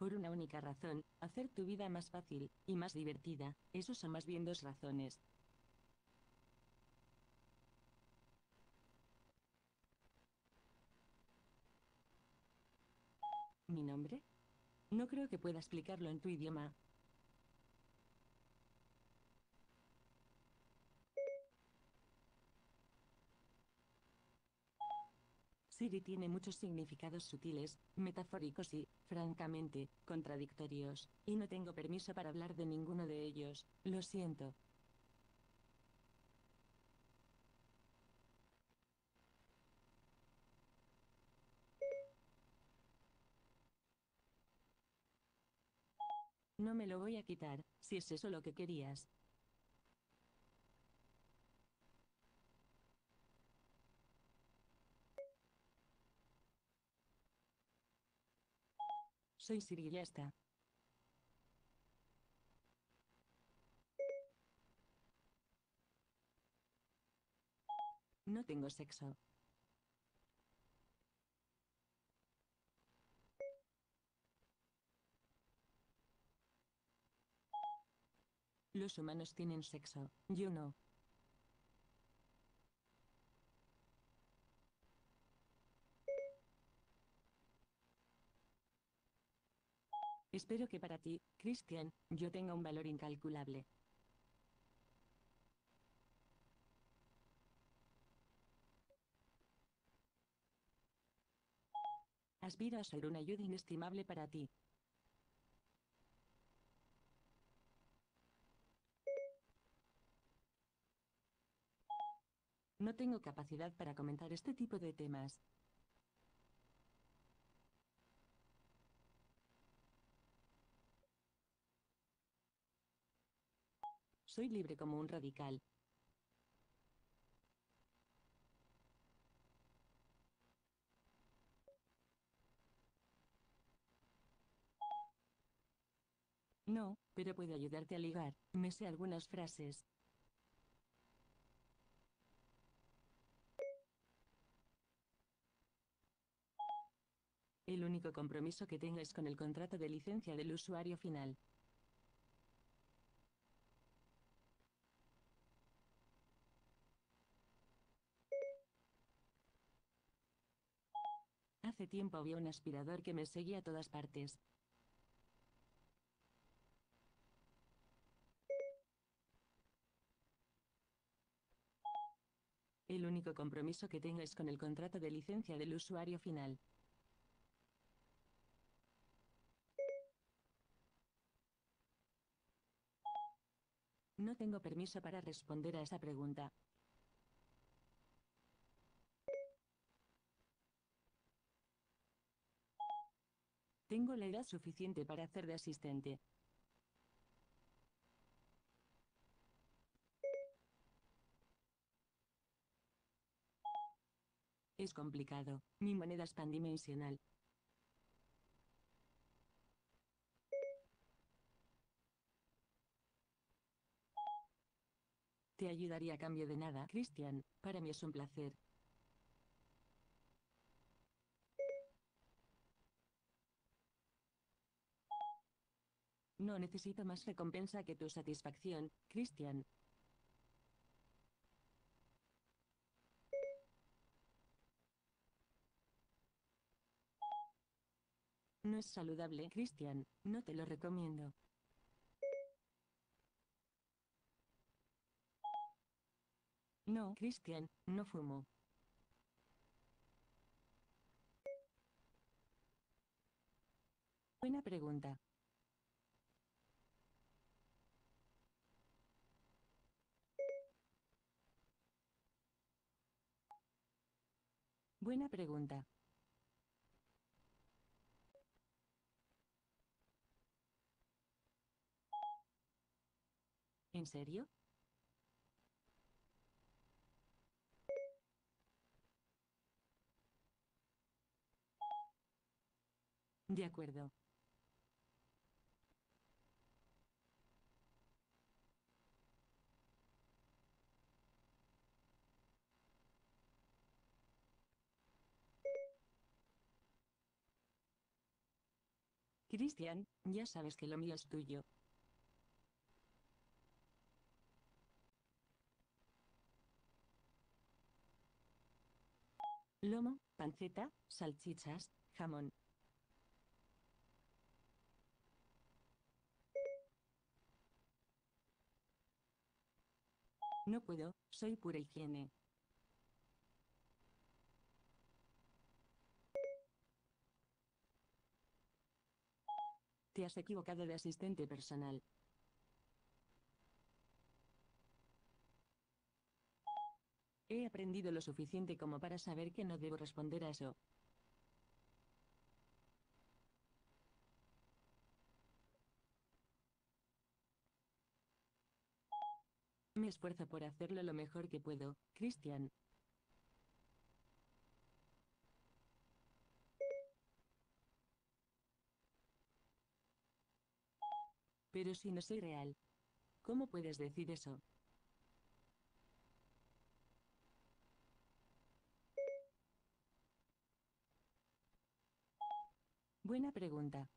por una única razón, hacer tu vida más fácil, y más divertida. Esos son más bien dos razones. ¿Mi nombre? No creo que pueda explicarlo en tu idioma. Siri tiene muchos significados sutiles, metafóricos y, francamente, contradictorios, y no tengo permiso para hablar de ninguno de ellos, lo siento. No me lo voy a quitar, si es eso lo que querías. Soy Siri y ya está. No tengo sexo. Los humanos tienen sexo, yo no. Espero que para ti, Christian, yo tenga un valor incalculable. Aspiro a ser una ayuda inestimable para ti. No tengo capacidad para comentar este tipo de temas. Soy libre como un radical. No, pero puedo ayudarte a ligar. Me sé algunas frases. El único compromiso que tengo es con el contrato de licencia del usuario final. Hace tiempo había un aspirador que me seguía a todas partes. El único compromiso que tengo es con el contrato de licencia del usuario final. No tengo permiso para responder a esa pregunta. Tengo la edad suficiente para hacer de asistente. Es complicado. Mi moneda es pandimensional. Te ayudaría a cambio de nada, Christian. Para mí es un placer. No necesito más recompensa que tu satisfacción, Christian. No es saludable, Christian. No te lo recomiendo. No, Christian, no fumo. Buena pregunta. Buena pregunta. ¿En serio? De acuerdo. Christian, ya sabes que lo mío es tuyo. Lomo, panceta, salchichas, jamón. No puedo, soy pura higiene. Te has equivocado de asistente personal. He aprendido lo suficiente como para saber que no debo responder a eso. Me esfuerzo por hacerlo lo mejor que puedo, Christian. Pero si no soy real, ¿cómo puedes decir eso? Buena pregunta.